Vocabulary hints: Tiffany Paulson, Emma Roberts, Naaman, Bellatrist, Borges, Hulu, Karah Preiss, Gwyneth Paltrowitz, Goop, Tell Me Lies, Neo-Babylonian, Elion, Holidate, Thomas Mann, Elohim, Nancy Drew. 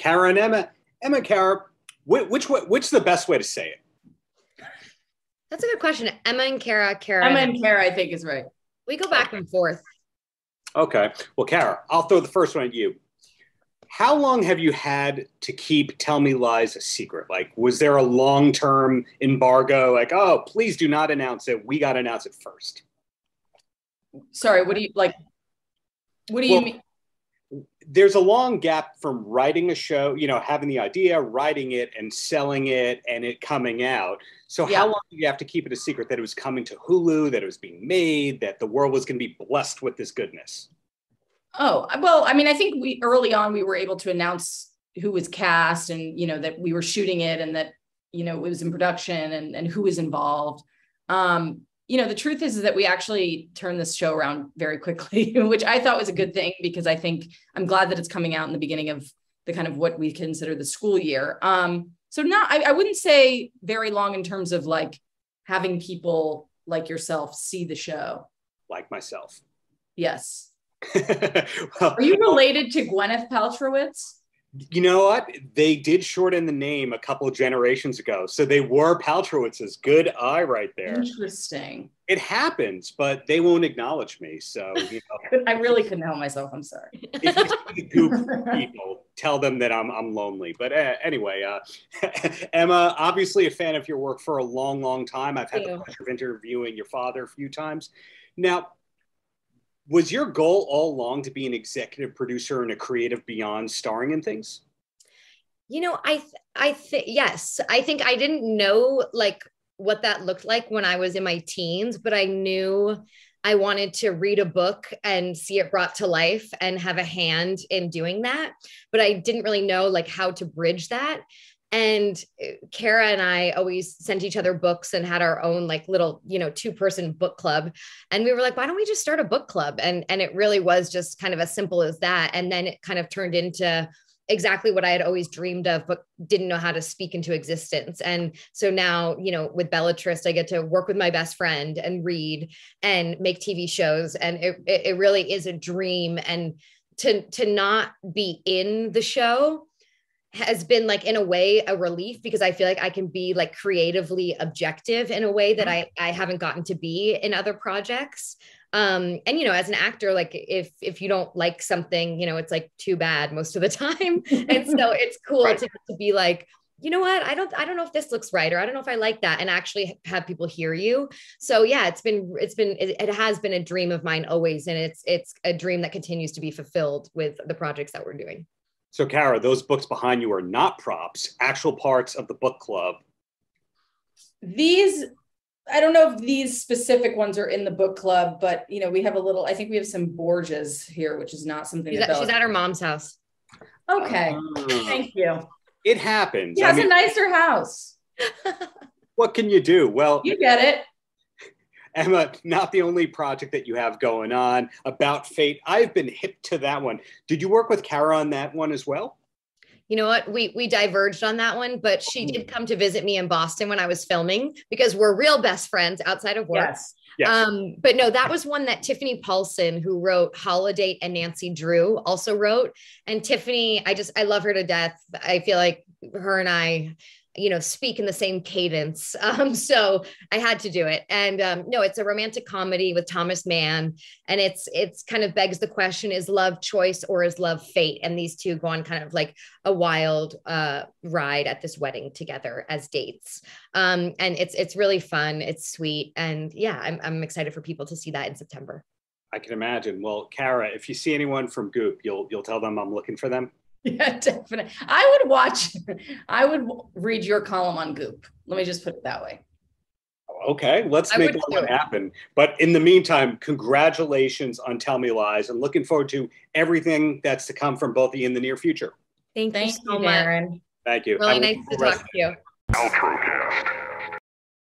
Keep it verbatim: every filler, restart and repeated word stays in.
Karen, Emma, Emma, Kara, which, which, which's the best way to say it? That's a good question. Emma and Kara, Kara. Emma and Kara, I think is right. We go back and forth. Okay. Well, Kara, I'll throw the first one at you. How long have you had to keep Tell Me Lies a secret? Like, was there a long-term embargo? Like, oh, please do not announce it. We got to announce it first. Sorry, what do you, like, what do you well, mean? There's a long gap from writing a show, you know, having the idea, writing it and selling it and it coming out. So yeah. How long do you have to keep it a secret that it was coming to Hulu, that it was being made, that the world was going to be blessed with this goodness? Oh, well, I mean, I think we early on, we were able to announce who was cast and, you know, that we were shooting it and that, you know, it was in production and, and who was involved. Um, you know, the truth is, is that we actually turned this show around very quickly, which I thought was a good thing, because I think I'm glad that it's coming out in the beginning of the kind of what we consider the school year. Um, so not, I, I wouldn't say very long in terms of like having people like yourself see the show. Like myself. Yes. Well, are you related to Gwyneth Paltrowitz? You know what? They did shorten the name a couple of generations ago. So they were Paltrowitz's. Good eye right there. Interesting. It happens, but they won't acknowledge me. So, you know. I really couldn't help myself. I'm sorry. If you see the Goop people, tell them that I'm, I'm lonely. But uh, anyway, uh, Emma, obviously a fan of your work for a long, long time. I've had Ew. the pleasure of interviewing your father a few times. Now, was your goal all along to be an executive producer and a creative beyond starring in things? You know, I, th I think, yes, I think I didn't know like what that looked like when I was in my teens, but I knew I wanted to read a book and see it brought to life and have a hand in doing that. But I didn't really know like how to bridge that. And Kara and I always sent each other books and had our own like little, you know, two person book club. And we were like, why don't we just start a book club? And, and it really was just kind of as simple as that. And then it kind of turned into exactly what I had always dreamed of, but didn't know how to speak into existence. And so now, you know, with Bellatrist, I get to work with my best friend and read and make T V shows. And it, it really is a dream. And to, to not be in the show has been like, in a way, a relief, because I feel like I can be like creatively objective in a way that I, I haven't gotten to be in other projects. Um, and, you know, as an actor, like if, if you don't like something, you know, it's like too bad most of the time. And so it's cool right. to, to be like, you know what, I don't, I don't know if this looks right, or I don't know if I like that, and actually have people hear you. So yeah, it's been, it's been, it, it has been a dream of mine always. And it's, it's a dream that continues to be fulfilled with the projects that we're doing. So, Kara, those books behind you are not props, actual parts of the book club. These, I don't know if these specific ones are in the book club, but, you know, we have a little, I think we have some Borges here, which is not something. She's, that at, she's at her mom's house. Okay. Uh, Thank you. It happens. She has I mean, a nicer house. What can you do? Well, you get it. Emma, not the only project that you have going on, About Fate. I've been hip to that one. Did you work with Kara on that one as well? You know what? We, we diverged on that one, but she did come to visit me in Boston when I was filming, because we're real best friends outside of work. Yes. Yes. Um, but no, that was one that Tiffany Paulson, who wrote Holidate and Nancy Drew, also wrote. And Tiffany, I just, I love her to death. I feel like her and I, you know, speak in the same cadence. Um, so I had to do it. And um, no, it's a romantic comedy with Thomas Mann. And it's, it's kind of begs the question, is love choice or is love fate? And these two go on kind of like a wild uh, ride at this wedding together as dates. Um, and it's, it's really fun. It's sweet. And yeah, I'm, I'm excited for people to see that in September. I can imagine. Well, Kara, if you see anyone from Goop, you'll, you'll tell them I'm looking for them. Yeah, definitely. I would watch, I would read your column on Goop. Let me just put it that way. Okay, let's make that happen. But in the meantime, congratulations on Tell Me Lies, and looking forward to everything that's to come from both of you in the near future. Thank you so much. Thank you. Really nice to talk to you. Outrocast.